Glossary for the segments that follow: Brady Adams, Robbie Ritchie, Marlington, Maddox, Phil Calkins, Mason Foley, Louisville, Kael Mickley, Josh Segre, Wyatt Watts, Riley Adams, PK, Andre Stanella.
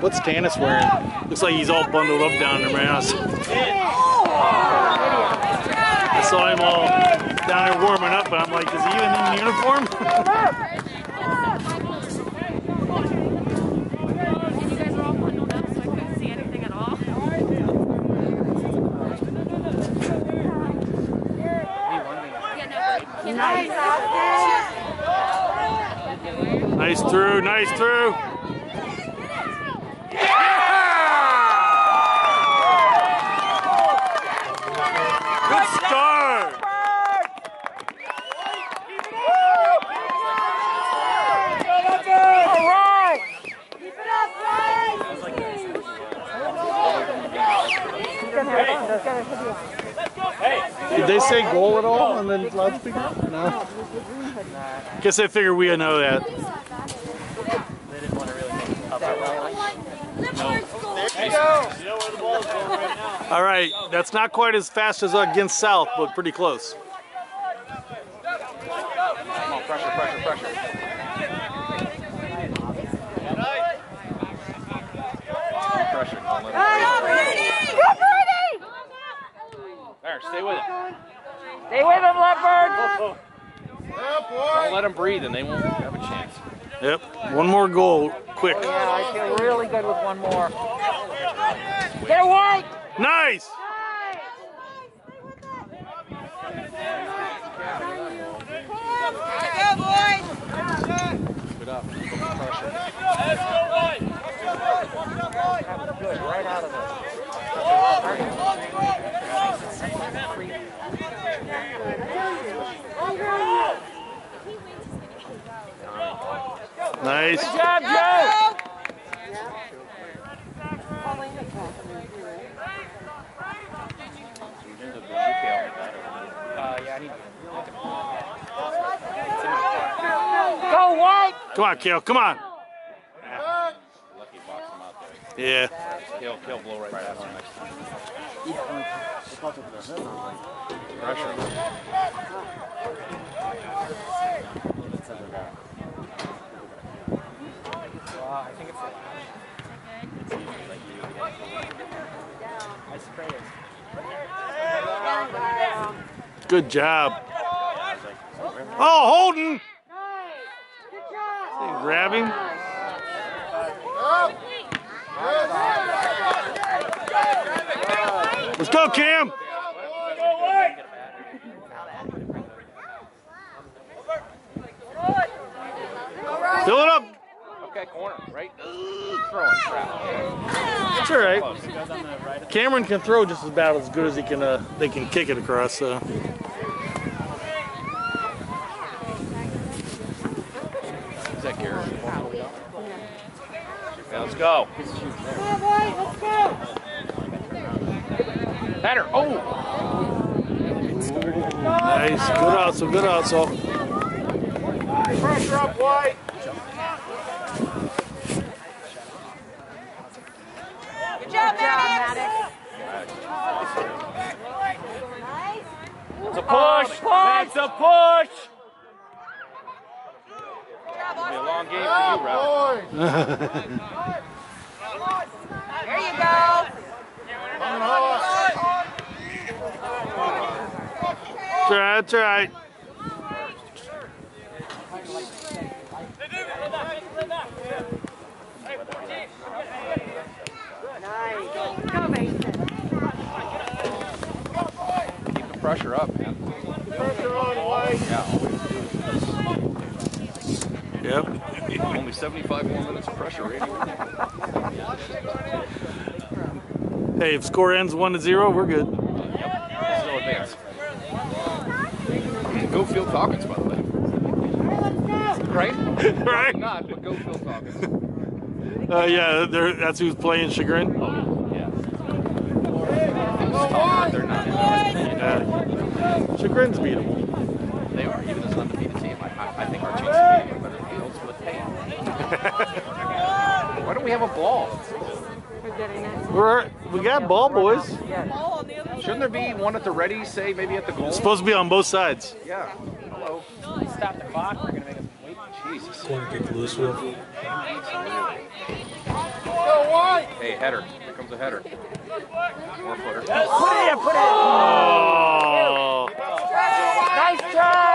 What's Canis wearing? Looks like he's all bundled up down in my house. I saw him all down there warming up, and I'm like, is he even in uniform? Nice through, nice through. Yeah! Good start. All right. Keep it up, guys. Did they say goal at all on the loudspeaker? No. Guess they figured we would know that. All right, that's not quite as fast as against South, but pretty close. Pressure, pressure, pressure. Pressure. There, stay with him. Stay with him, Leopard. Don't let them breathe, and they won't have a chance. Yep, one more goal, quick. Yeah, I feel really good with one more. Get away! Nice! Keep it up. Good, right out of it. Nice. Good job, Joe! Go White! Come on, Kael, come on! Lucky box him out there. Yeah. Kael blow right past him next time. I think it's good job. Oh, Holden! Nice. Grab him. Let's go, Cam! Fill it up. Okay, corner, right? Throwing crap. It's all right. Cameron can throw just about as good as he can. They can kick it across. So. Let's go. Let's go. Better. Oh. Nice. Good outside. Good outside. Pressure up, White. Good job, Maddox. It's a push. It's a push. It'll be a long game for you, Riley. There you go. That's right. Nice. Go, Mason. Keep the pressure up, man. Pressure on, White. Yeah, always. Yep. Only 75 more minutes of pressure, right? Hey, if score ends 1-0, we're good. Yep. Still advance. Go Phil Calkins, by the way. Right? Right? Not, but go Phil Calkins. Yeah, that's who's playing Chagrin. Oh, yeah. Oh, they're not. Chagrin's beatable. They are, even as an undefeated team. I think our chances are better. Why don't we have a ball? We got ball, boys. Shouldn't there be one at the ready, say maybe at the goal? It's supposed to be on both sides. Yeah. Hello. Stop the clock. We're going to make a wait. Jesus. Corner kick to Louisville. Go Hey, header. Here comes a header. 4-footer. Put it in, put it in. Oh. Nice try.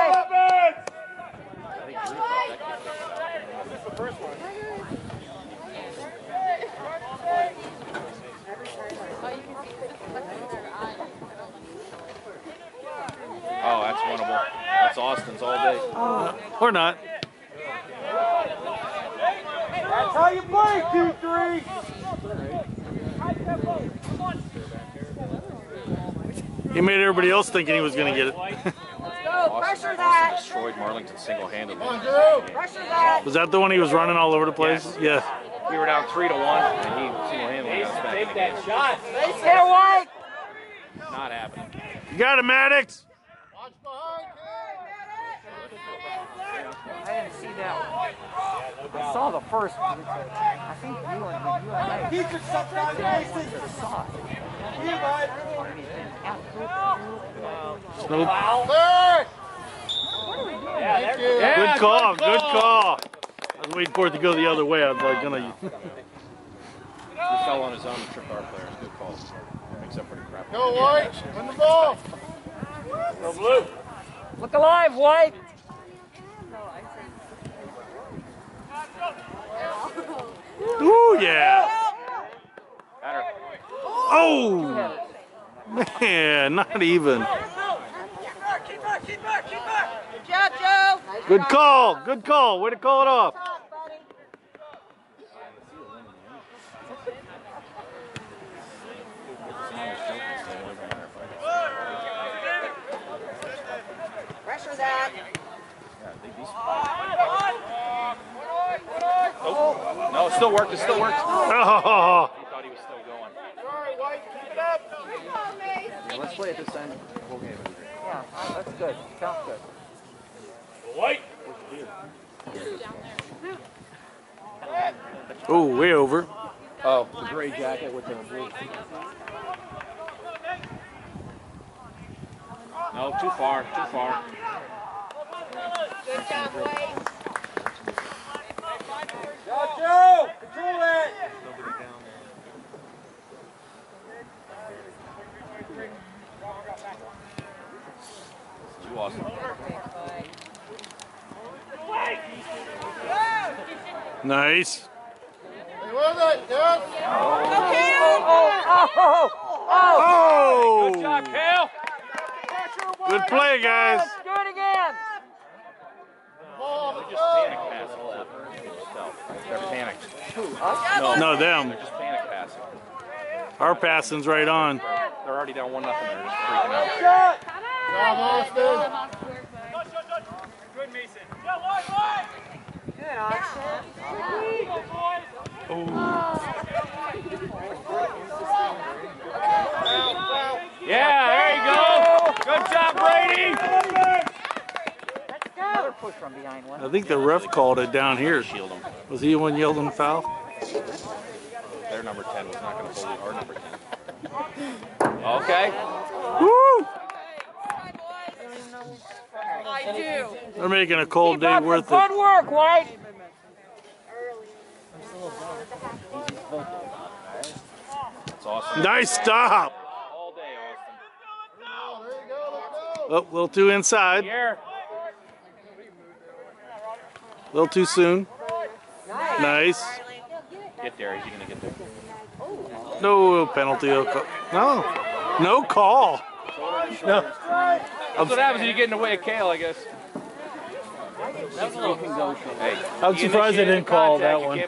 Oh, that's winnable. That's Austin's all day. Oh. Or not. That's how you play, 2-3. He made everybody else thinking he was going to get it. Let's go, pressure that. Destroyed Marlington single-handedly. Pressure that. Was that the one he was running all over the place? Yeah. We were down 3-1, and he single-handedly got us back. Take that shot. Let's get away. Not happening. You got him, Maddox. Watch behind. I didn't see that one. I saw the first one. I think you and you saw it. Snoop. Yeah, good call, good call. I was waiting for it to go the other way. I was like, gonna. He fell on his own and tripped our players. Good call. Makes up for the crap. Go, White. Win the ball. Go, Blue. Look alive, White. Ooh, yeah. Oh, man, not even. Keep back, keep back, keep back. Good job, Joe. Good call, good call. Way to call it off. Pressure that. Oh. No, it still worked. It still worked. Oh. He thought he was still going. Sorry, White. Keep it up. Yeah, let's play at this end. Whole game. Yeah, that's good. Sounds good. White. Oh, way over. Oh, the gray jacket with the blue. No, too far. Too far. Good job, White. Got you! Control it! Nobody down there. You lost him. Nice. You want that, Dad? Oh, oh, oh, oh! Good job, Kael! Good play, guys! Let's do it again! They just panic pass all that. They're panicked. No, no, them. They're just panic passing. Our passing's right on. They're already down 1-0. They're just freaking out. Good, Mason. Good, Austin. Oh. Yeah, there you go. Good job, Brady. Push from behind one. I think the ref called it down here. Was he the one yelled in foul? Their number 10 was not going to hold our number 10. Okay. Woo! I do. They're making a cold day worth it. Good work, White. That's awesome. Nice stop. All day, Austin. There you go. Oh, a little too inside. A little too soon. Nice. Get there. Is he gonna get there? No penalty. No. No call. No. That's what happens when you get in the way of Kael, I guess. I'm surprised they didn't call that one.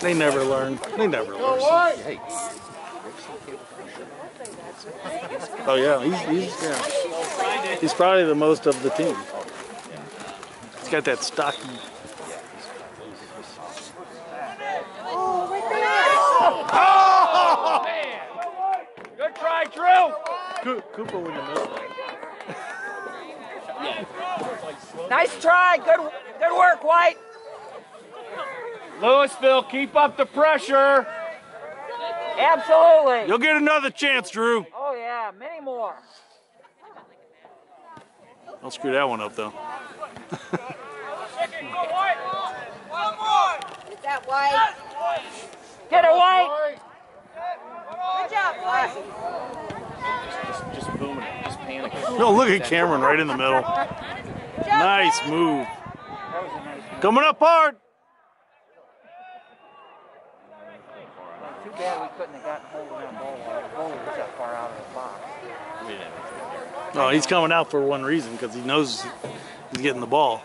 They never learn. They never learn. Oh yeah, he's probably the most of the team. He's got that stocky. Oh, right there! Oh! Man. Good try, Drew. Cooper would have missed that. Nice try. Good work, White. Louisville, keep up the pressure. Absolutely. You'll get another chance, Drew. Oh, yeah, many more. Don't screw that one up, though. Get that White. Get it, White. Good job, White. Just booming it. Just panicking. No, look at Cameron right in the middle. Nice move. Coming up hard. Too bad we couldn't have gotten hold of that ball while the goalie was that far out of the box. No, he's coming out for one reason, because he knows he's getting the ball.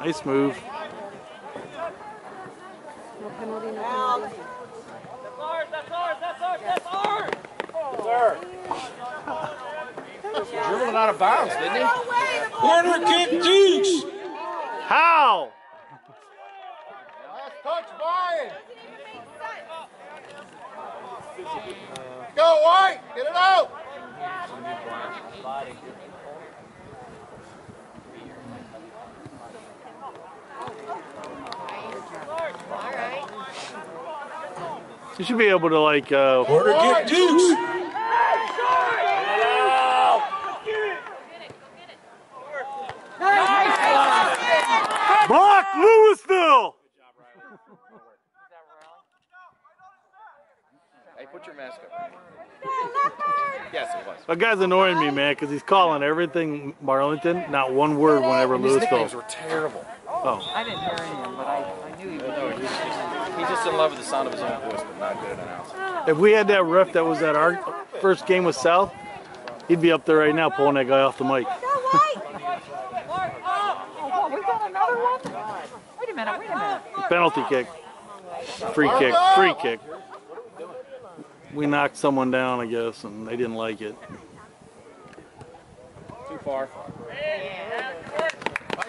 Nice move. That's ours, that's ours, that's ours, that's ours! Sir! Dribbling out of bounds, didn't he? Corner kick, Dukes! How? Last touch, Byron. Go, White! Get it out! All right. You should be able to, like, corner kick, Dukes! Block Louisville! Good job, Riley. Hey, put your mask up. Yes, it was. That guy's annoying me, man, because he's calling everything Marlington, not one word whenever Louisville. His nicknames were terrible. Oh. I didn't hear any of them, but I knew he was. No, he's just in love with the sound of his own voice, but not good at announcing. If we had that ref that was at our first game with South, he'd be up there right now pulling that guy off the mic. Wait a minute. Penalty kick. Free kick. Free kick. We knocked someone down, I guess, and they didn't like it. Too far.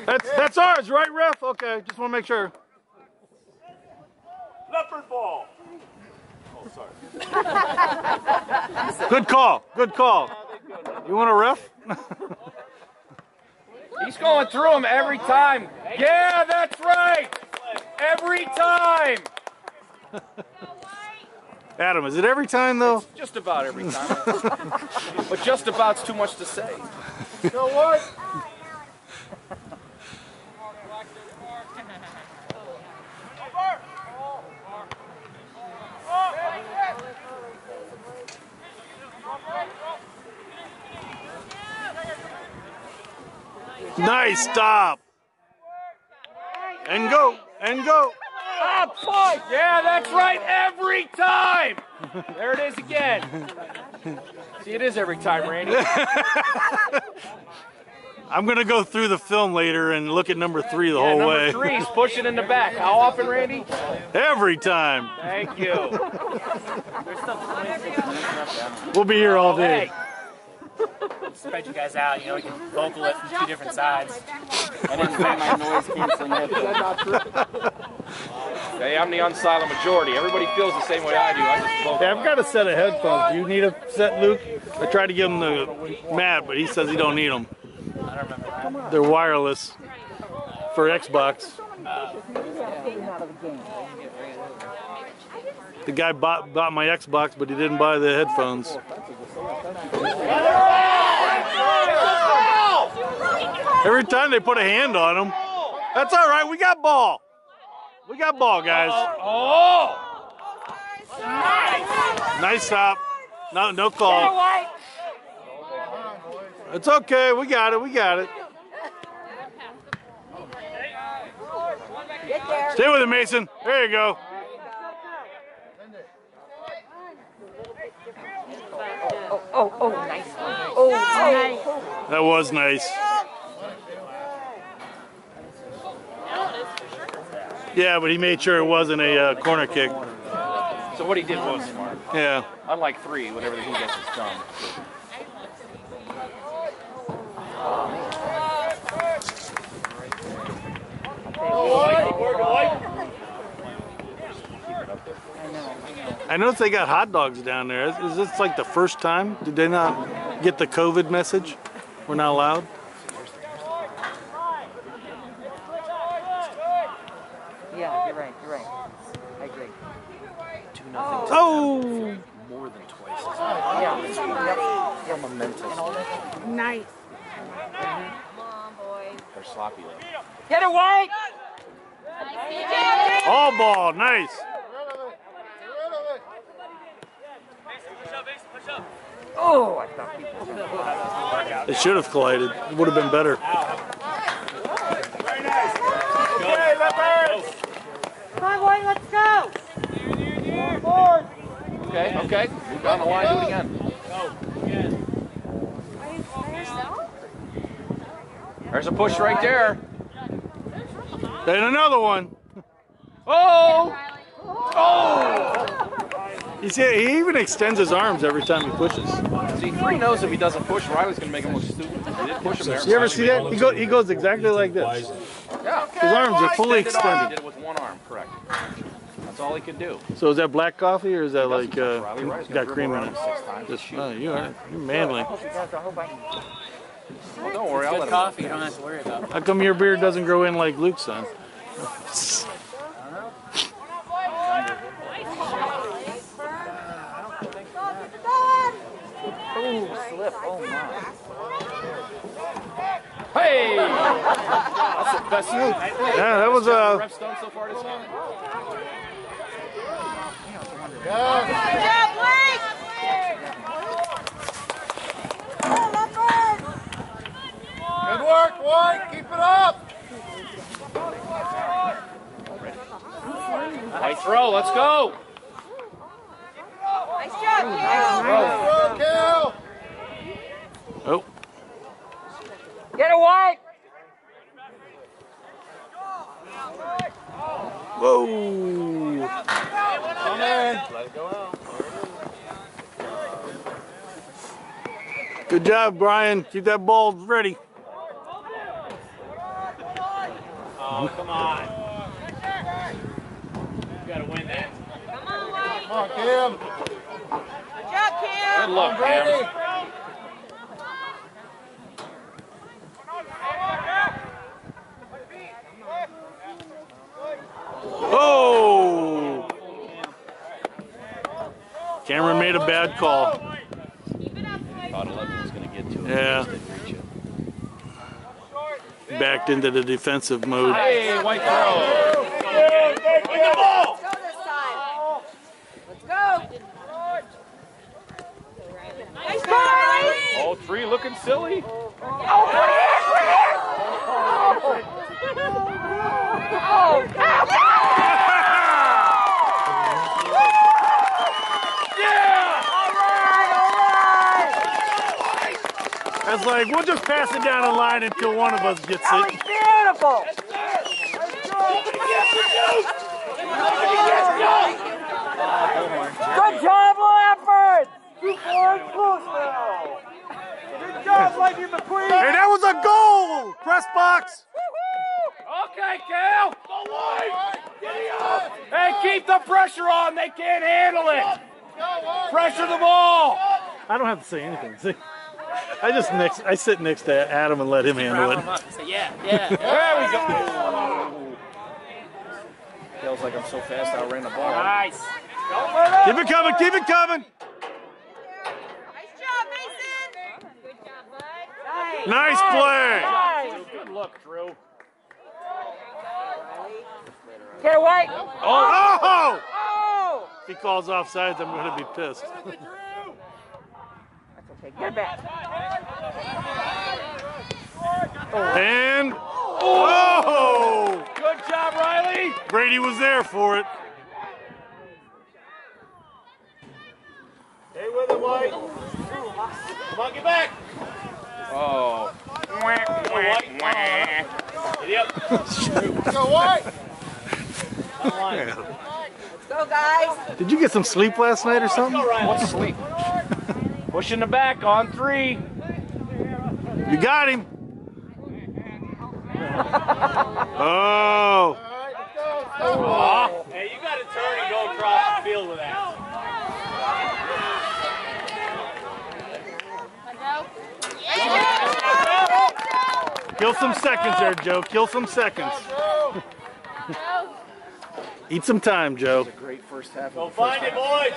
That's ours, right, ref? Okay, just want to make sure. Leopard ball. Oh, sorry. Good call. Good call. You want a ref? He's going through them every time. Yeah, that's right. Every time. Adam, is it every time, though? It's just about every time. But just about's too much to say. You know what? Nice stop. And go. And go. Up, boy. Yeah, that's right. Every time. There it is again. See, it is every time, Randy. I'm going to go through the film later and look at number three the whole way. Number three's pushing in the back. How often, Randy? Every time. Thank you. We'll be here all day. Hey. Spread you guys out, you know, you can vocal it from two different sides. I didn't find my noise canceling headphones. Hey, I'm the unsilent majority. Everybody feels the same way I do. I just vocal. Yeah, I've got a set of headphones. Do you need a set, Luke? I tried to give him the Matt, but he says he don't need them. I don't remember that. They're wireless for Xbox. The guy bought my Xbox, but he didn't buy the headphones. Every time they put a hand on him. That's all right. We got ball. We got ball, guys. Oh! Nice stop. No call. It's okay. We got it. We got it. Stay with it, Mason. There you go. Oh, nice. Oh, nice. That was nice. Yeah, but he made sure it wasn't a corner kick. So what he did was smart. Yeah. Unlike three, whenever he gets his thumb. I noticed they got hot dogs down there. Is this like the first time? Did they not get the COVID message? We're not allowed? Yeah, you're right, you're right. I agree. 2-0. Oh! More than twice as much. Yeah, yep. Momentous. Nice. They're sloppy. Get it, White! All ball, nice. Oh, I thought people were going to collide. They should have collided. It would have been better. Very nice. Okay, Leopards. Come on, White, let's go. Forward. Okay, okay. We've got on the line. Do it again. Go. Again. There's a push right there. Then another one. Oh! Oh! You see, he even extends his arms every time he pushes. See, Free knows if he doesn't push, Riley's going to make him look stupid. He did push him there. You ever see that? He goes exactly like this. Yeah. His arms are fully extended. He did it with one arm, correct. That's all he could do. So is that black coffee or is that like, got cream in it? Just, oh, you're manly. Well, don't worry, I'll let coffee. You don't have to worry about it. How come your beard doesn't grow in like Luke's, son? Oh, slip. Oh, my. Hey! That's the best move. Yeah, that was a... Ref's done so far this game. Good work, White. Keep it up. High throw. Let's go. Nice job, Kael. Nice throw, Kael. Oh. Get it, White. Whoa. Come in. Let it go out. Good job, Brian. Keep that ball ready. Oh, come on. You got to win that. Come on, White. Come on, Cam. Good job, Cam. Good luck, Cam. Oh! Cameron made a bad call. Thought 11 was going to get to him. Yeah. Backed into the defensive mode. Hey, White throw. Yeah, win the ball. Let's go this time. Let's go. Nice ball. All three looking silly. Oh, we're here. Oh, it's like, we'll just pass it down the line until one of us gets it. That was beautiful! Good job, Leopards! You boys close now! Good job, Lady McQueen! And that was a goal! Press box! Okay, Kael! Go wide! Giddy up! Hey, keep the pressure on! They can't handle it! Pressure the ball! I don't have to say anything, see? I sit next to Adam and let him handle it. So yeah. There we go. Feels like I'm so fast I ran the ball. Nice. Keep it coming. Keep it coming. Nice job, Mason. Good job, bud. Nice play. Good luck, Drew. Get away. Oh! If he calls offsides, I'm going to be pissed. Okay, get back. And oh! Good job, Riley. Brady was there for it. Stay with it, White. Come on, get back. Oh. Wah, wah, wah. Get up. Go, White. Let's go, guys. Did you get some sleep last night or something? What's sleep? Pushing the back on three. You got him. Oh. Oh. Hey, you got to turn and go across the field with that. Kill some seconds there, Joe. Kill some seconds. Eat some time, Joe. That was a great first half. Go find it, boys.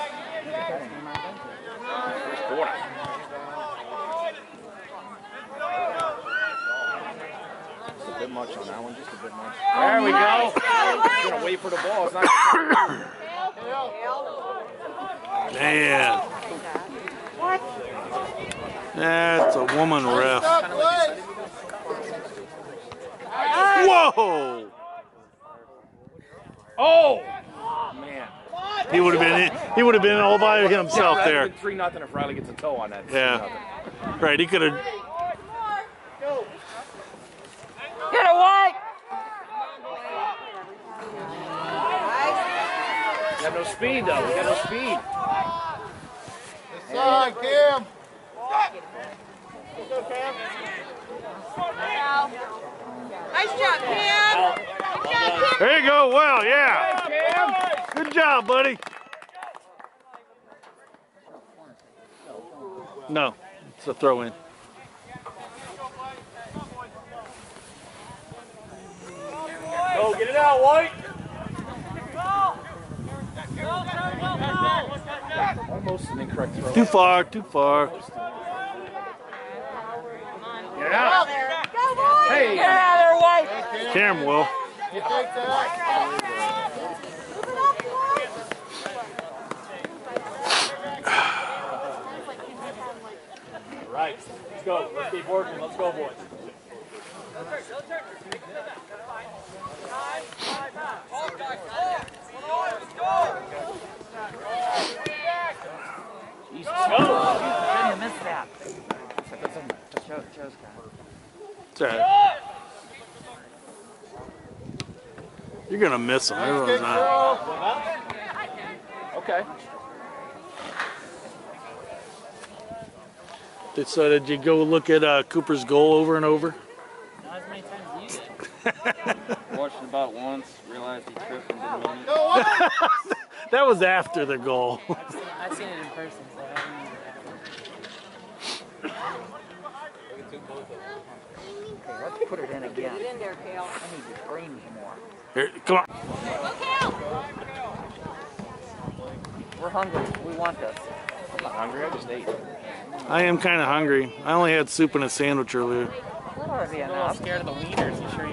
First quarter. Just a bit much on that one. Just a bit much. There we go. He's gonna wait for the ball. It's not. Man. What? That's a woman ref. Whoa! Oh! Man. He would have been in, he would have been all by himself there. 3-0 if Riley gets a toe on that. Yeah. Right, he could have. Get away! We got no speed, though. We got no speed. This side, Cam. Nice job, Cam. Good job, Cam. There you go. Well, yeah. Cam. Good job, buddy. No, it's a throw in. Go, get it out, White. Almost an incorrect throw. Too far, too far. Get it out. Hey. Get out of there, White. Cam will. All right. Let's go. Let's keep working. Let's go, boys. I missed that. It's all right. You're going to miss him. Everyone's not. Okay. So did you go look at Cooper's goal over and over? Not as many times as you did. Watched it about once, realized he tripped and didn't win it. That was after the goal. I've seen it in person, so I don't remember that. Okay, let's put it in again. Get in there, Kael. I need to brain you more. Here, come on. Go, Kael! We're hungry. We want this. I'm not hungry. I just ate. I am kind of hungry. I only had soup and a sandwich earlier. I'm scared of the wieners. You sure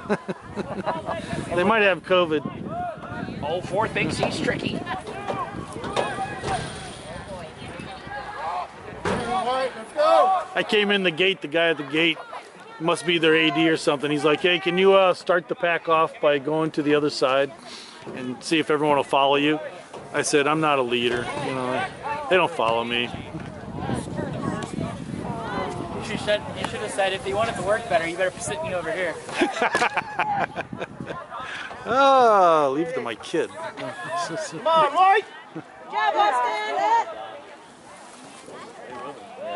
you want some? They might have COVID. Oh, Four thinks he's tricky. I came in the gate. The guy at the gate must be their AD or something. He's like, hey, can you start the pack off by going to the other side and see if everyone will follow you? I said, I'm not a leader. You know, they don't follow me. You should have said, if you want it to work better, you better sit me over here. Oh, leave it to my kid. Come on, Mike! Good job, Austin!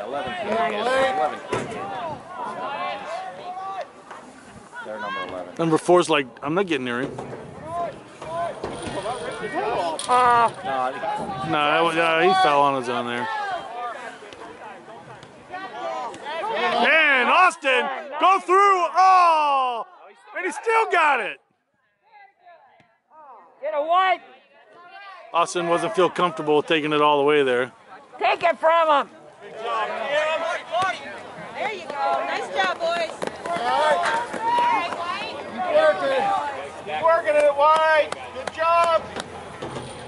11. They're number 11. Number 4's like, I'm not getting near him. No, he fell on his own there. And Austin, go through. Oh, and he still got it. Get a wipe. Austin wasn't feel comfortable taking it all the way there. Take it from him. There you go. Nice job, boys. All right, White. Keep working it, White. Good job.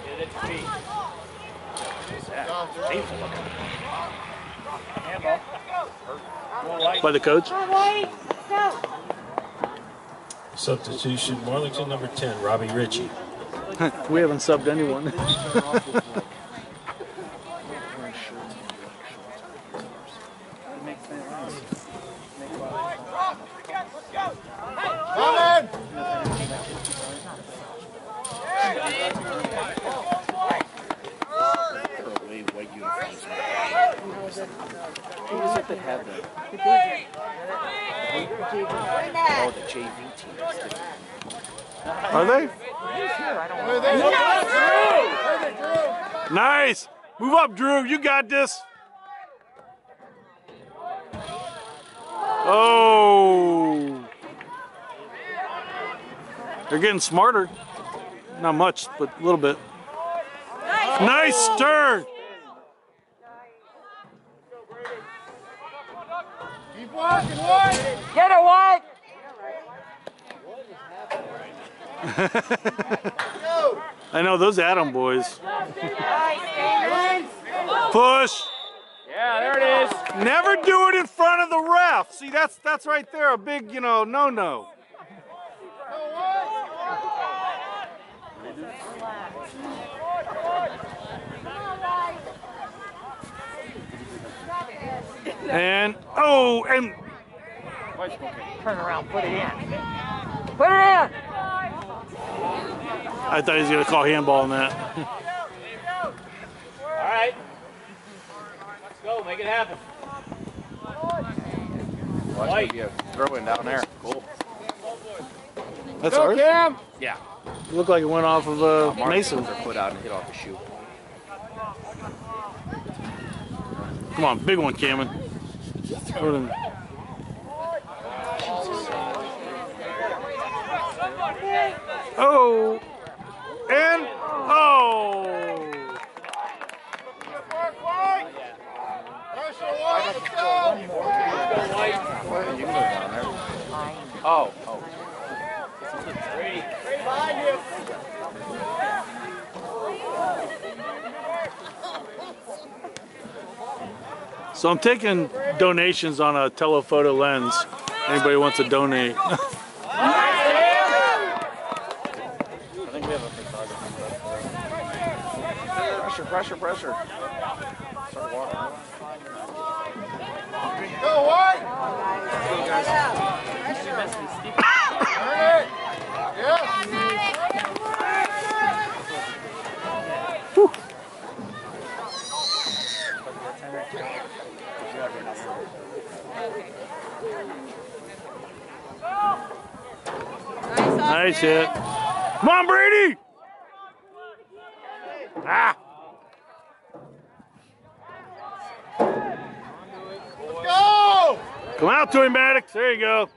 Get it to feet. Painful looking. By the coach. Substitution, Marlington number 10, Robbie Ritchie. We haven't subbed anyone. Who was it that had them? Oh, the JV teams. Are they? Drew! Nice! Move up, Drew. You got this. Oh! They're getting smarter. Not much, but a little bit. Nice turn! Keep walking, White! Get it, White! I know, those Adam boys. Push! Yeah, there it is. Never do it in front of the ref. See, that's right there, a big, you know, no-no. And, oh, and... Turn around, put it in. Put it in! I thought he was going to call handball on that. All right. Let's go. Make it happen. Watch you throw it down there. Cool. That's ours? Cam. Yeah. It looked like it went off of Mason. Put out and hit off the shoe. Come on, big one, Cameron. Oh, and oh! Oh, oh! Right behind you. So I'm taking donations on a telephoto lens. Anybody wants to donate? Pressure, pressure. Start walking. Go, White! Yes. Nice hit. Come on, Brady! Ah! Come out to him, Maddox. There you go.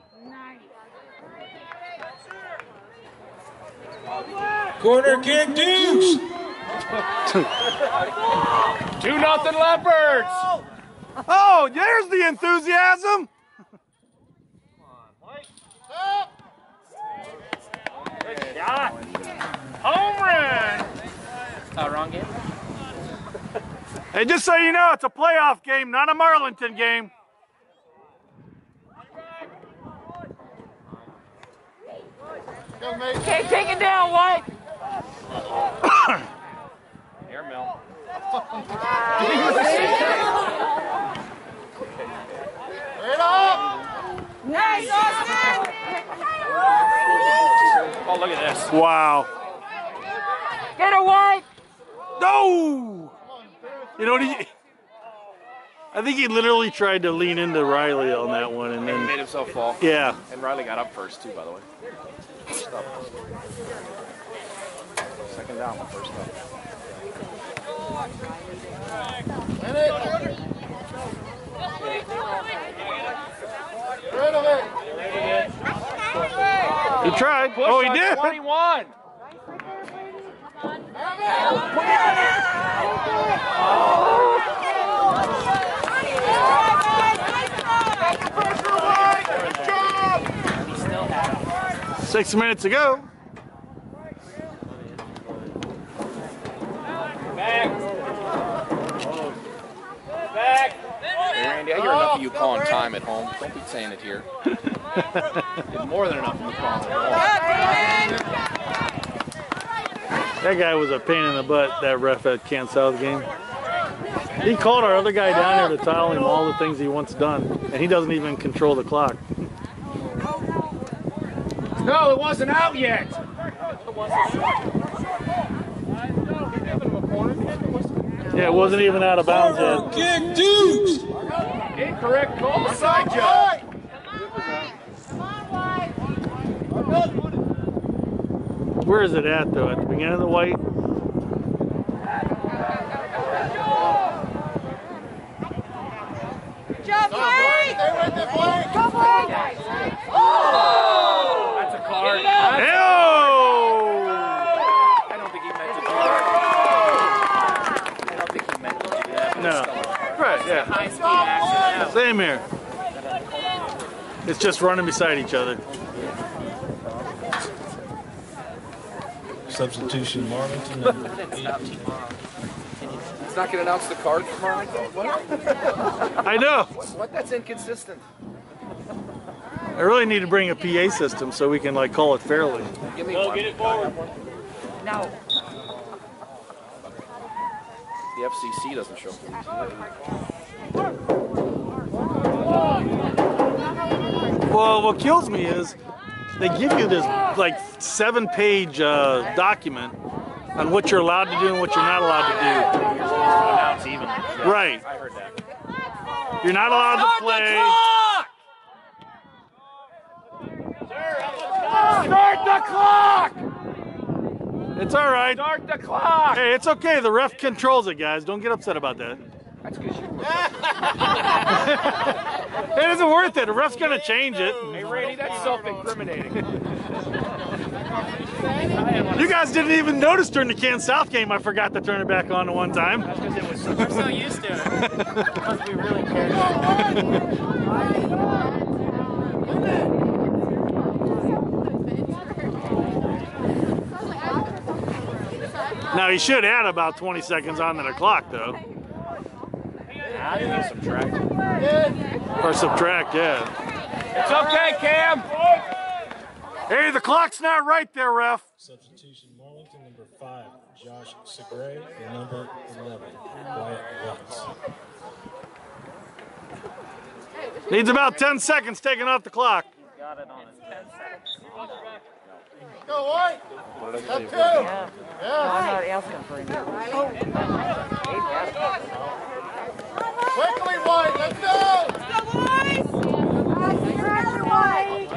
Corner kick, Dukes. 2-0 Leopards. Oh, there's the enthusiasm. Good shot. Home run. Wrong game. Hey, just so you know, it's a playoff game, not a Marlington game. Okay, take it down, White. Air mill. Right up. Nice. Oh, look at this. Wow. Get it, White. No. You know what he... I think he literally tried to lean into Riley on that one, and then he made himself fall. Yeah. And Riley got up first too, by the way. First up. Second down, first up. He tried. Oh, he did. 21. Right. 6 minutes ago. Back. Hey, Randy, I hear enough of you calling time at home. Don't be saying it here. It's more than enough of you calling it at home. That guy was a pain in the butt, that ref at Camp South game. He called our other guy down here to tell him all the things he wants done, and he doesn't even control the clock. No, it wasn't out yet. Yeah, it wasn't even out of bounds yet. Kick, Dukes! Incorrect call. Side jump. Where is it at, though? At the beginning of the white? Good job, Blake! Stay with it, Blake! Come on! Oh! That's a card. Oh! I don't think he meant to do that. I don't think he meant to do that. No. Right, yeah. High speed action. Same here. It's just running beside each other. Substitution, Marlington. It's not going to announce the card for Marlington? What? I know. What? That's inconsistent. I really need to bring a PA system so we can, like, call it fairly. Give me one. Get it forward. No. The FCC doesn't show. Well, what kills me is they give you this, like, 7-page document on what you're allowed to do and what you're not allowed to do. You're supposed to announce even. Right. I heard that. You're not allowed to play. Start the clock! It's all right. Start the clock! Hey, it's okay. The ref controls it, guys. Don't get upset about that. That's because you're it isn't worth it. The ref's going to change it. Hey, Randy, that's self-incriminating. You guys didn't even notice during the Kansas South game I forgot to turn it back on one time. That's because it was so we're so used to it. Because we really cared about it. Now, he should add about 20 seconds onto the clock, though. I think he's subtracting. Or subtract, yeah. It's okay, Cam. Hey, the clock's not right there, ref. Substitution, Marlington, number 5, Josh Segre, and number 11, Wyatt Watts. Needs about 10 seconds taken off the clock. Got it on it. 10 seconds. Go, White. Up 2. Yeah. Yeah. Oh. Quickly, White, let's go! Let's go, boys! Quickly, White!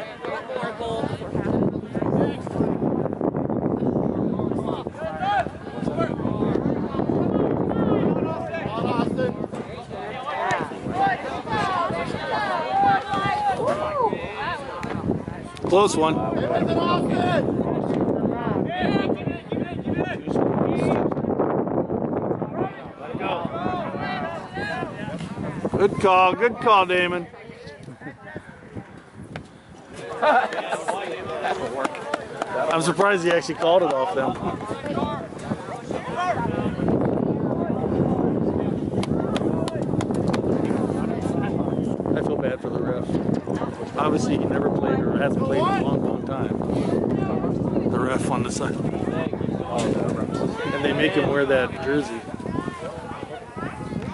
Close one. Good call, Damon. I'm surprised he actually called it off them. I feel bad for the ref. Obviously, he never played or hasn't played in a long, long time. The ref on the side. And they make him wear that jersey.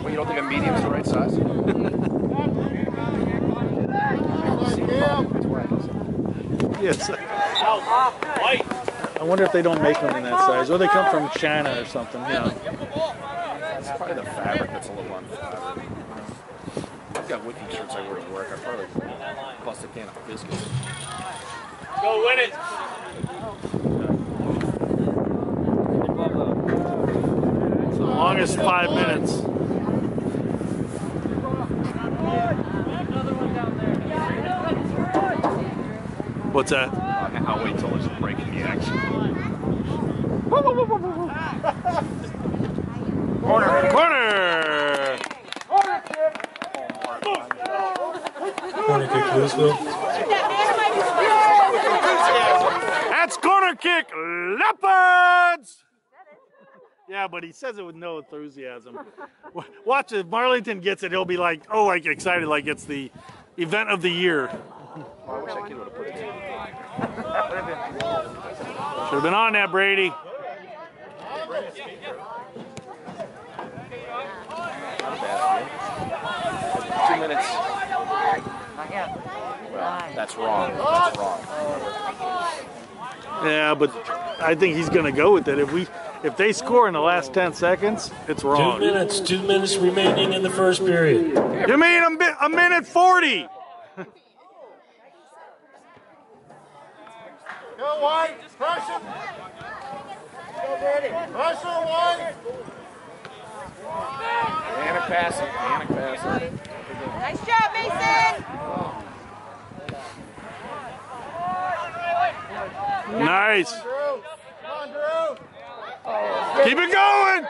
Well, you don't think a medium's the right size? Yes. I wonder if they don't make them in that size, or they come from China or something. You know. It's probably the fabric that's a little unfabric. I've got Wiki shirts I wear to work. I probably bust a can of biscuits. Go win it! It's the longest 5 minutes. What's that? I'll wait till there's a break in the action. Corner! Corner! Corner kick! Corner kick, Louisville. That's corner kick, Leopards! Yeah, but he says it with no enthusiasm. Watch, if Marlington gets it, he'll be like, oh, like excited, like it's the event of the year. I wish I could have put it in. Should have been on that, Brady. Bad, 2 minutes. Well, that's wrong. That's wrong. Yeah, but I think he's going to go with it. If we If they score in the last 10 seconds, it's wrong. 2 minutes. 2 minutes remaining in the first period. You mean a minute 40? Go White. Pressure. Pressure White. Panic passing. Panic passing. Nice job, Mason. Nice. Come on, Drew. Keep it going.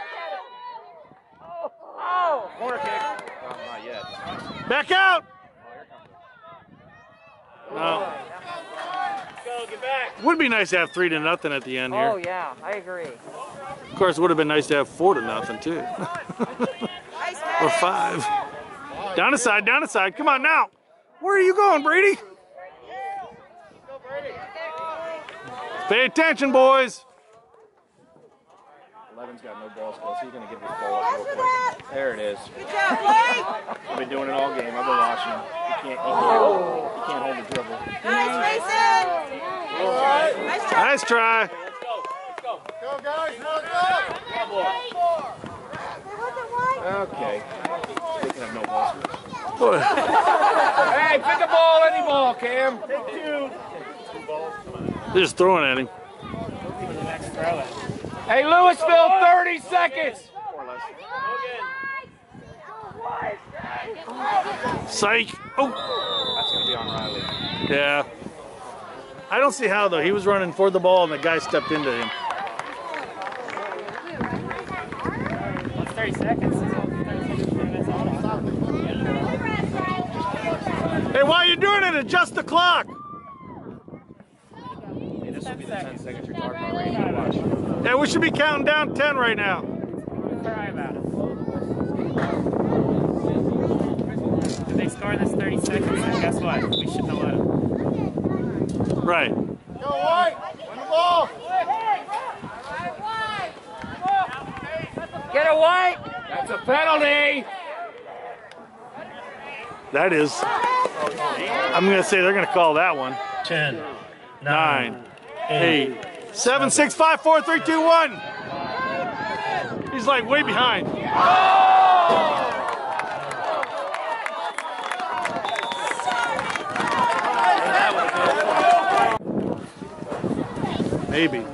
Oh, corner kick. Not yet. Back out. No. Go, get back. Would be nice to have 3-0 at the end here. Oh yeah, I agree. Of course, it would have been nice to have 4-0 too. Or 5. Down the side, down the side. Come on now. Where are you going, Brady? Pay attention, boys. Levin's got no ball skills. He's going to give this ball up real quick. There it is. Good job, Blake. I've been doing it all game. I've been watching him. He can't hold the dribble. Nice, Mason. Right. Nice try. Nice try. Okay, let's go. Let's go. Go, guys. Go, go. Okay. Speaking of no ball skills. Hey, pick a ball, any ball, Cam. Take two balls. They're just throwing at him. Hey, Louisville, 30 seconds. Psych. Oh. That's going to be on Riley. Yeah. I don't see how, though. He was running for the ball, and the guy stepped into him. That's 30 seconds. Hey, while you're doing it, adjust the clock. Be the 10 seconds you're talking about, Randy. Yeah, we should be counting down 10 right now. If they score this 30 seconds, then guess what? We shouldn't have let them. Right. Go White! Win the ball! Get a White! That's a penalty! That is. I'm going to say they're going to call that one. 10. 9. 8, 7, 6, 5, 4, 3, 2, 1. He's like way behind. Maybe. I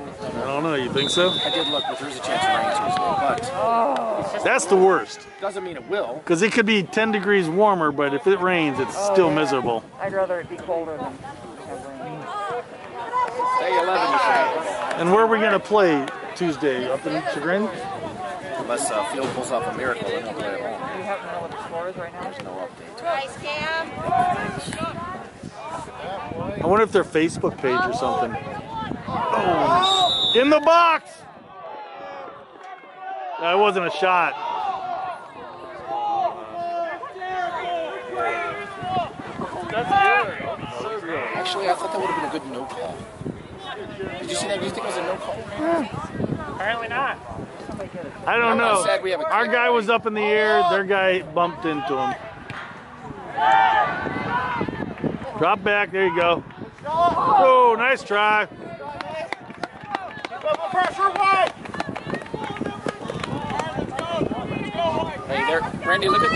don't know. You think so? I did look, but there's a chance of rain Tuesday. But that's the worst. Doesn't mean it will. Because it could be 10 degrees warmer, but if it rains, it's still miserable. I'd rather it be colder than. And where are we going to play Tuesday? Up in Chagrin? Unless Field pulls off a miracle, then he'll play at home. You haven't know what the score is right now? There's no update. Nice, Cam. I wonder if their Facebook page or something. Oh. In the box! That wasn't a shot. Actually, I thought that would have been a good no call. Did you see that? Do you think it was a no call? Yeah. Apparently not. I don't know. Our guy was up in the air. Their guy bumped into him. Drop back. There you go. Oh, nice try. Hey, Randy, look at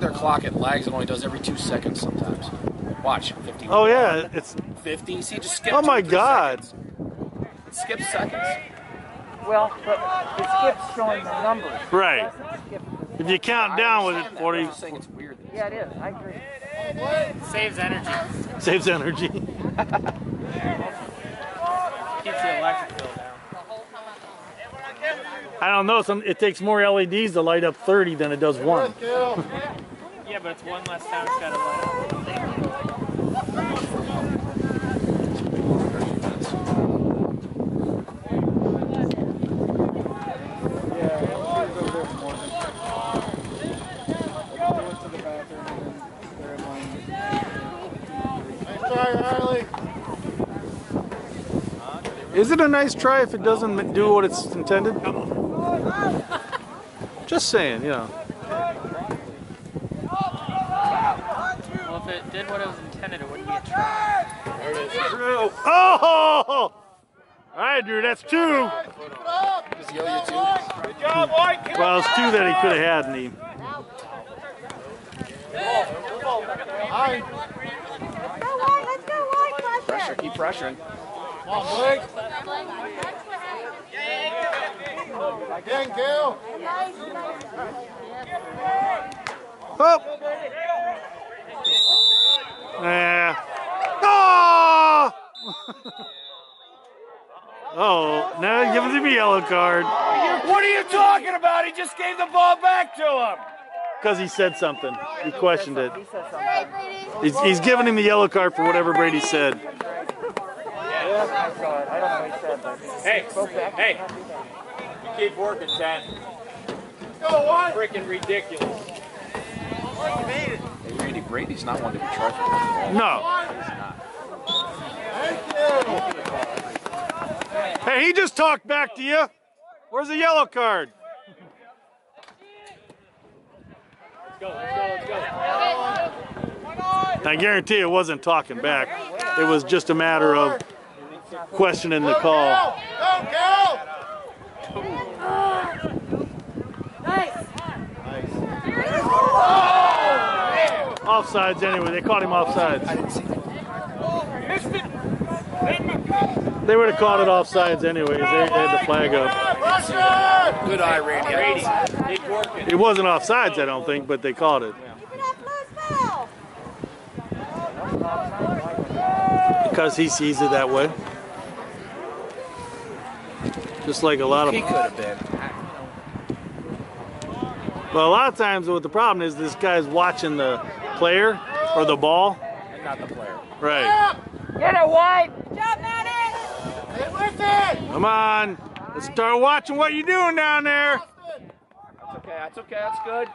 their clock. It lags. It only does every 2 seconds sometimes. Watch. 50. Oh yeah, it's 50. See, just skip. Oh my God. Seconds. Skip seconds. Well, but it skips showing the numbers. Right. If you count down with it, 40. I'm saying it's weird. Yeah, it is. I agree. Saves energy. Saves energy. Keeps the electric bill down. I don't know. It takes more LEDs to light up 30 than it does one. Yeah, but it's one less time it's got to light up. Is it a nice try if it doesn't do what it's intended? Just saying, you know. Well, if it did what it was intended, it wouldn't be a try. There it is. Oh! All right, Drew, that's two. Just yo, you two. Good job, boy. Well, it's two that he could have had, and he... Let's go, White. Pressure, keep pressuring. Come on, Blake. Again, Kael. Oh. Yeah. Oh! Oh, now he gives him a yellow card. What are you talking about? He just gave the ball back to him. Because he said something. He questioned it. He's giving him the yellow card for whatever Brady said. Hey, you keep working, Ted. Go on. Freaking ridiculous. Hey, Randy, Brady's not one to be charged with the ball. No. He's not. Hey, he just talked back to you. Where's the yellow card? Let's go. I guarantee it wasn't talking back. It was just a matter of questioning the call. Offsides anyway. They caught him offsides. I didn't see that. They would have called it offsides anyways. They had the flag up. Good eye, Randy. It wasn't offsides, I don't think, but they called it. Because he sees it that way. Just like a lot of... He could have been. Well, a lot of times what the problem is, this guy's watching the player or the ball. And not the player. Right. Get it, White! Come on, let's start watching what you're doing down there. That's okay, that's good.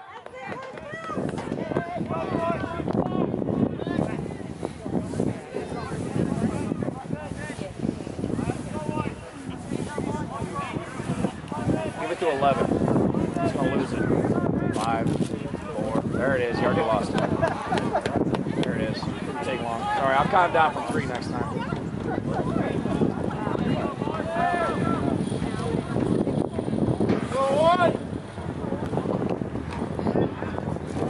Give it to 11. He's going to lose it. 5, 4. There it is. You already lost it. There it is. Didn't take long. Sorry, I'll count down from 3 next time.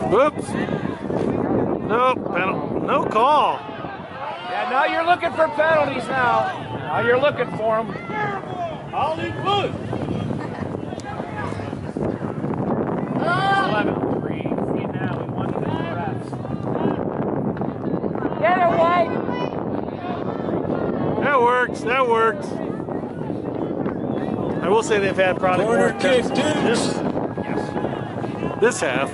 Oops. Nope. No call. Yeah, now you're looking for penalties now. Now you're looking for them. I'll need food. 11-3. See, now we want to get the refs. Get it, White. That works. I will say they've had probably more tests this half.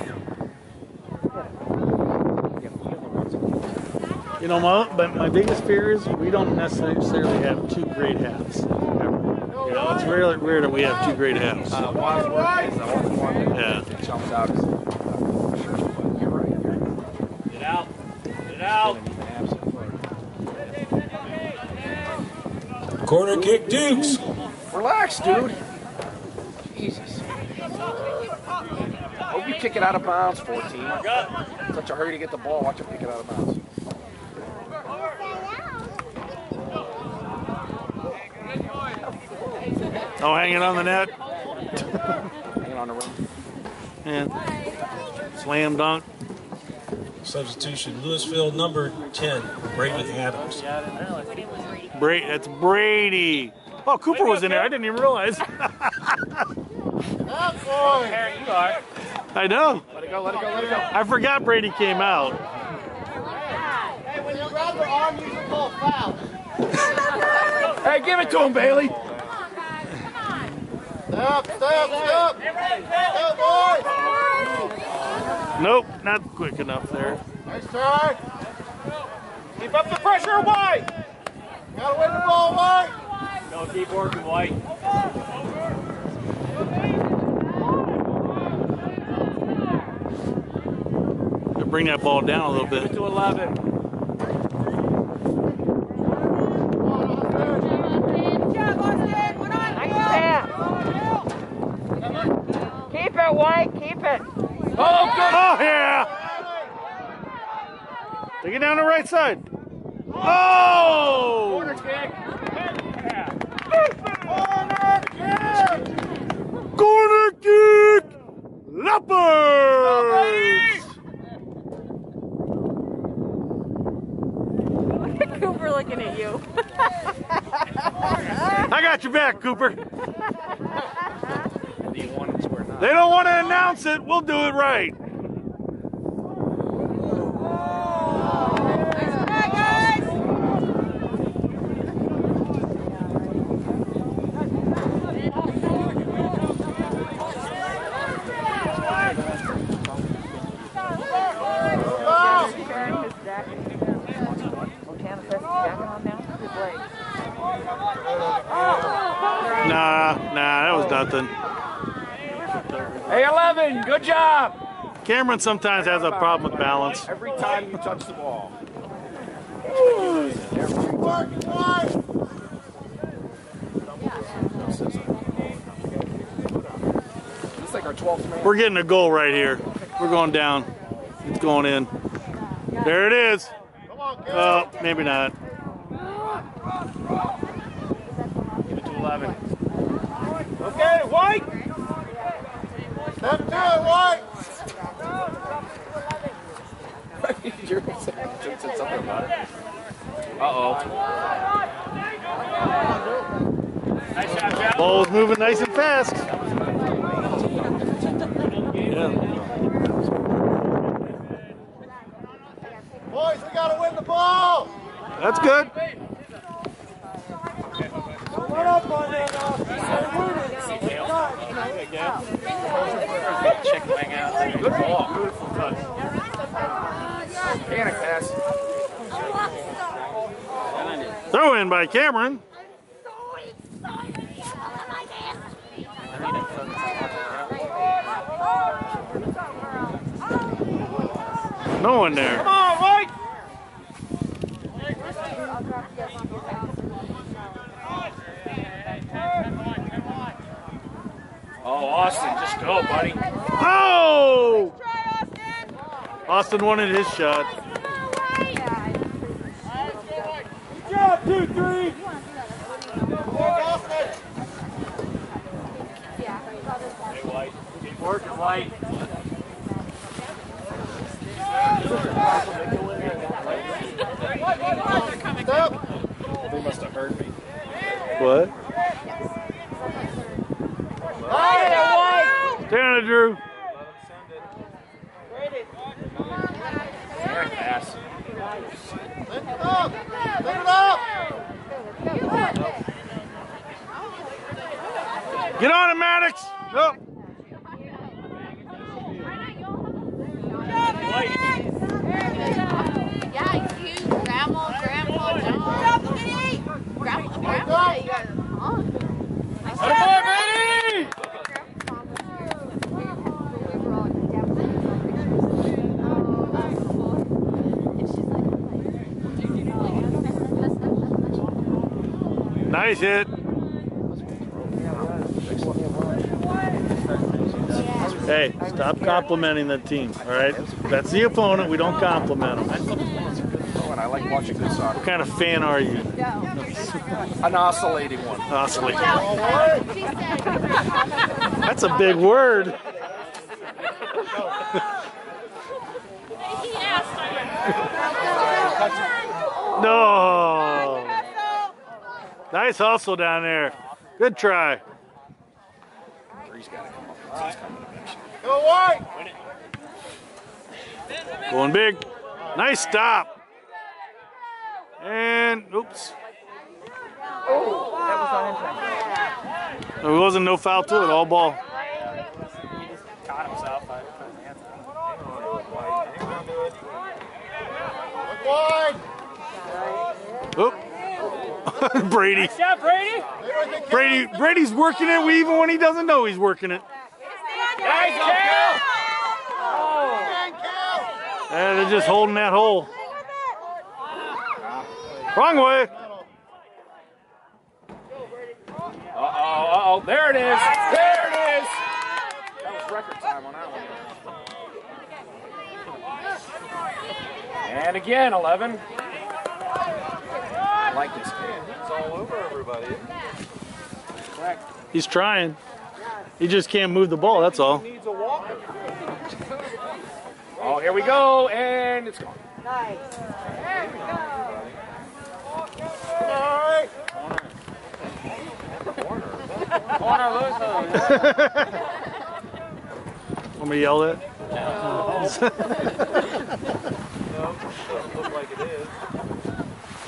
You know, my biggest fear is we don't necessarily have 2 great halves. Ever. You know, it's really rare that we have 2 great halves. Yeah. It jumps out. You're right. Get out. Corner kick, Dukes. Relax, dude. Jesus. Hope you kick it out of bounds, 14. Such a hurry to get the ball. Watch him kick it out of bounds. Oh, hanging on the net. Hanging on the rim. Yeah. Slam dunk. Substitution. Louisville number 10, Brady Adams. That's Brady. Oh, Cooper was in there. I didn't even realize. I know. Let it go. I forgot Brady came out. Hey, when you grab their arm, you should call foul. Hey, give it to him, Bailey. Stop! Boy! Nope, not quick enough there. Nice try. Keep up the pressure, White. Gotta win the ball, White. No, keep working, White. They'll bring that ball down a little bit. To 11. White, keep it. Oh, good. Oh, yeah. Take it down the right side. Oh. Corner kick. Yeah. Corner Kick Leopards! Cooper looking at you. I got your back, Cooper. They don't want to announce it. We'll do it right. Hey, 11, good job! Cameron sometimes has a problem with balance. Every time you touch the ball. We're getting a goal right here. We're going down. It's going in. There it is. Oh, maybe not. Give it to 11. Okay, White! Let him do it, White! Uh-oh. Ball's moving nice and fast. Yeah. Boys, we gotta win the ball! That's good. Check wing out. Good ball. Beautiful touch. Panic pass. Throw in by Cameron. No one there. Come on, Mike. Oh, Austin, just go, buddy. Oh! Austin wanted his shot. Good job, 2-3. Working White. Stop. They must have heard me. What? Down to Drew. Pass. Lift it up. Lift it up. Get on him, Maddox. Nope. Yeah, you, Grandma, John. Grandma, you got on. Hey, buddy! Nice hit. Hey, stop complimenting the team, all right? That's the opponent. We don't compliment them. I like watching good soccer. What kind of fan are you? An oscillating one. Oscillating. That's a big word. No. Nice hustle down there. Good try. Bree's got to come up. Right. Go White! Going big. Nice stop. And, oops. Oh, that was on impact. There wasn't no foul to it, all ball. Caught himself. White! Oop. Brady. Shot, Brady. Brady's working it even when he doesn't know he's working it. Nice, Kael. Oh. And they're just holding that hole. Wrong way. Uh-oh. There it is. There it is. That was record time on that one. And again, 11. I like this kid. It's all over everybody. He's trying. He just can't move the ball, that's all. He needs a walker. Oh, here we go, and it's gone. Nice. There we go. Sorry. Corner, Louisville. Want me to yell that? No. Doesn't look like it is.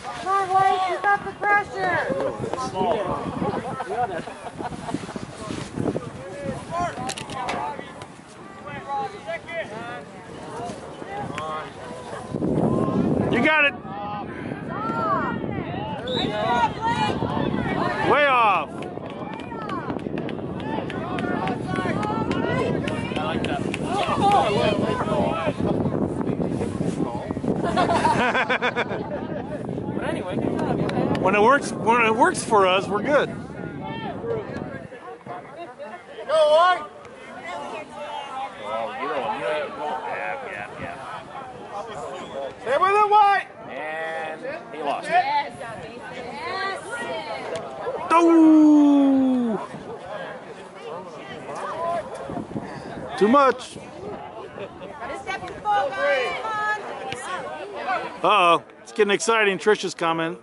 Come on, you got the pressure. Small. You got it. Way off. I like that. But anyway, when it works for us, we're good. Go on. Stay with it, White! And he lost. Ooh. Too much. Uh-oh. It's getting exciting, Trisha's comment.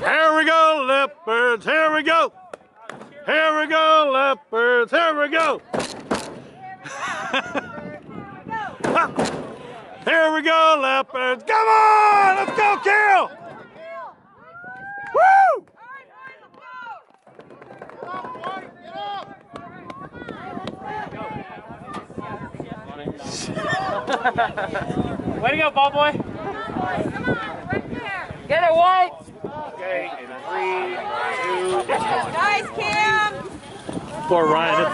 Here we go, leopards, here we go. Here we go, leopards, here we go. Here we go, leopards. Come on, let's go, Kael. Woo! Way to go, ball boy. Come on, right there. Get it, White. Okay, in 3, 2, 1. Nice, Cam. Poor Ryan.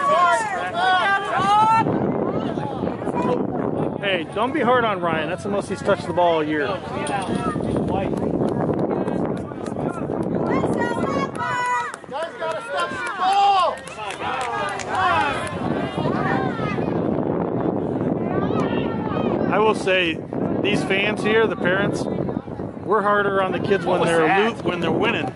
Hey, don't be hard on Ryan. That's the most he's touched the ball all year. I will say, these fans here, the parents, we're harder on the kids when they're winning.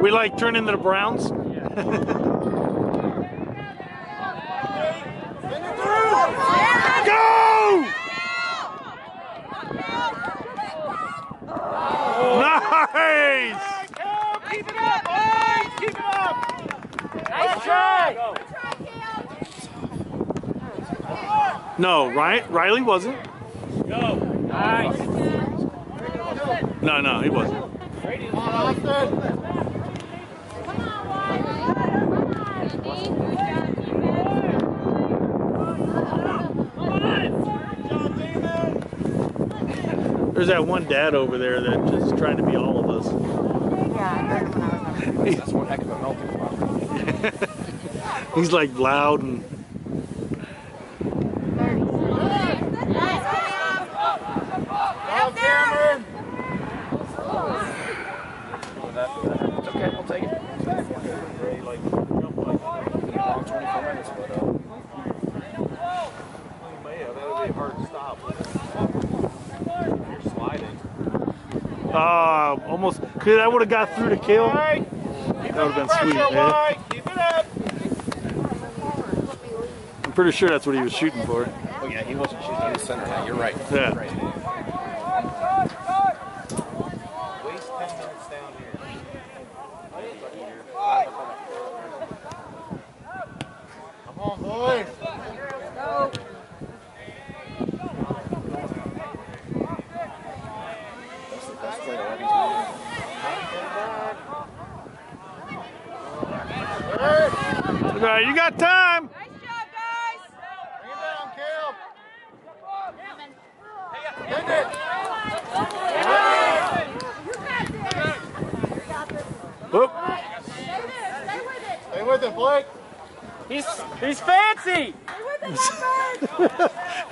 We like turn into the Browns. Go! Nice! Keep it up, boys! Keep it up! Nice try! No, Riley wasn't. Go! Nice! No, he wasn't. Come on, there's that one dad over there that's just trying to be all of us. That's one heck of a melting pot. He's like loud and. It's okay, we'll take it. Almost. Dude, I would have got through to Kael. That would have been sweet, man. Keep it up. I'm pretty sure that's what he was shooting for. Oh yeah, he wasn't shooting in the center. Yeah, you're right. Yeah. Right. Waste 10 minutes down here. Come on, boys. All right, you got time. Nice job, guys. Bring it down, Kael. Bend it. Whoop. Stay with it, Blake. He's fancy. Stay with it, my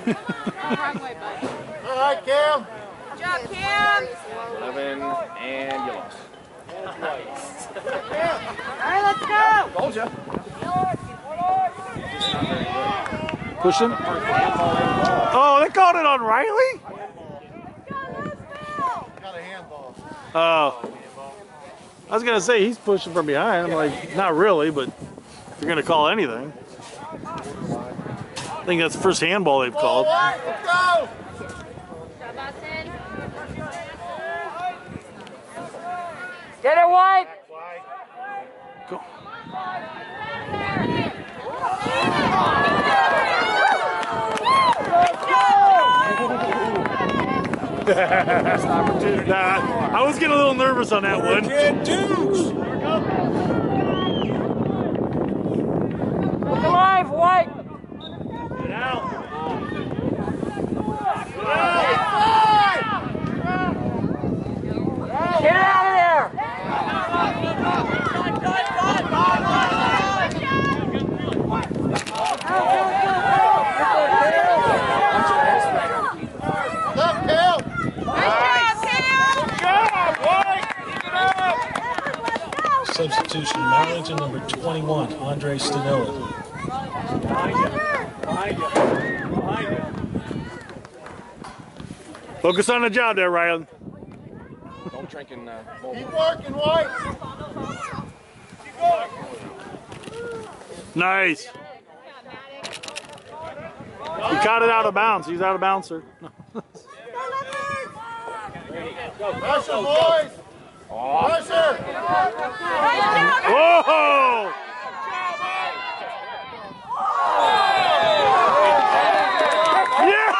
friend. All right, Kael. Good job, Kael. 11, and you lost. Alright, let's go! Hold ya. Push him. Oh, they called it on Riley? Oh. I was going to say, he's pushing from behind. I'm like, not really, but if you're going to call anything. I think that's the first handball they've called. Let's go! Get it wide! Go. Nah, I was getting a little nervous on that one. Look alive, White! Get out! Get out of there! Substitution, Marlington, number 21, Andre Stanella. Focus on the job there, Ryan. Don't drink and keep working, White. Keep going. Nice. He caught it out of bounds. He's out of bounds, sir. Pressure, boys. Oh. Pressure! Whoa! Yeah! Yeah!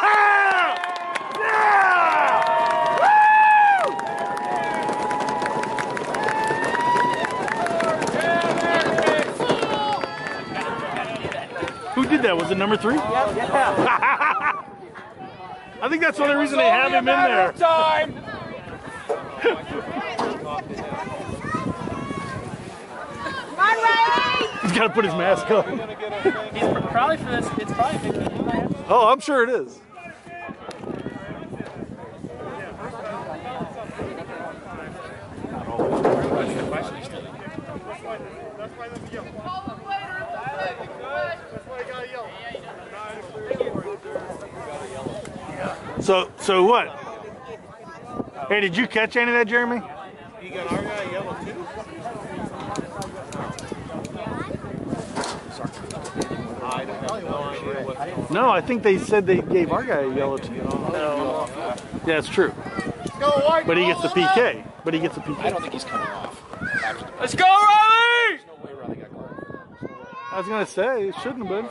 Woo! Who did that? Was it number 3? Yeah. I think that's the only reason they have him in there. Time. He's got to put his mask on. He's probably for this. It's probably big. Oh, I'm sure it is. So what? Hey, did you catch any of that, Jeremy? You got our guy yellow too. No, I think they said they gave our guy a yellow too. Yeah, it's true. But he gets the PK. I don't think he's coming off. Let's go, Riley! I was gonna say it shouldn't have been.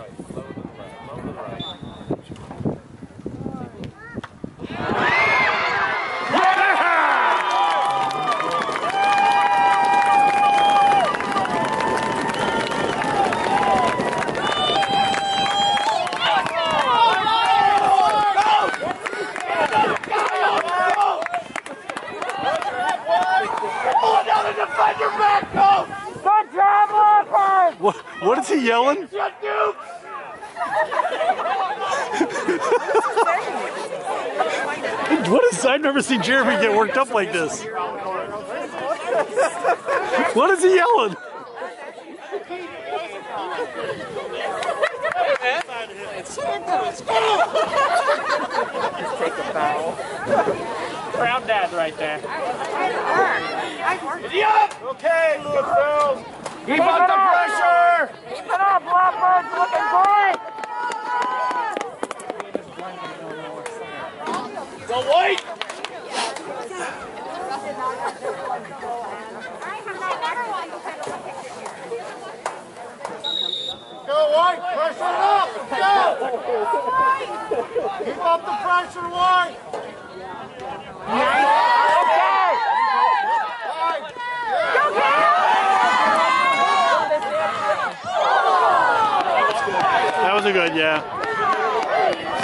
What is he yelling? It's your Duke! What is, I've never seen Jeremy get worked up like this. What is he yelling? Take a foul. Proud dad right there. Yep! Okay, Louisville! Keep up the pressure! Keep it up, Lopper's looking great! Go White! Go White, pressure it up! Go! Keep up the pressure, White! Nice! Okay! Go White! That was a good, yeah.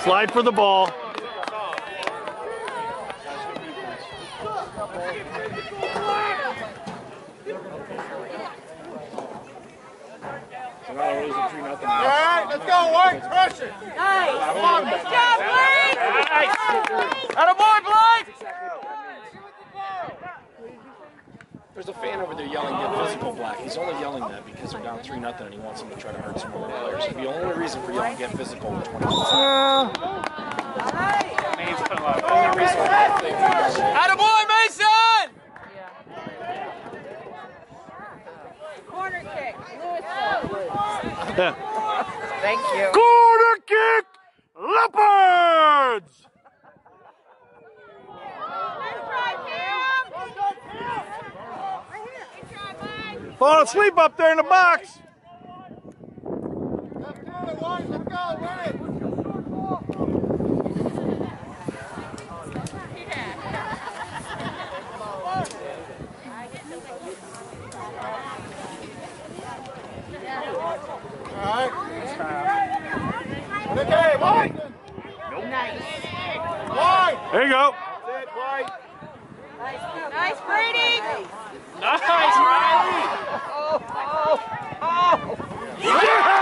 Slide for the ball. Alright, let's go, White, pressure. Nice. Good job, Blake. Nice. Attaboy, Blake. There's a fan over there yelling, get physical, Black. He's only yelling that because they're down 3-0 and he wants them to try to hurt some other players. The only reason for yelling, get physical, with 20 minutes. Attaboy, Mason! Corner kick, Louisville. Thank you. Corner kick, Leopards! Falling asleep up there in the box. There you go. Nice, Brady. Nice, Riley. Oh, oh, oh. Yeah.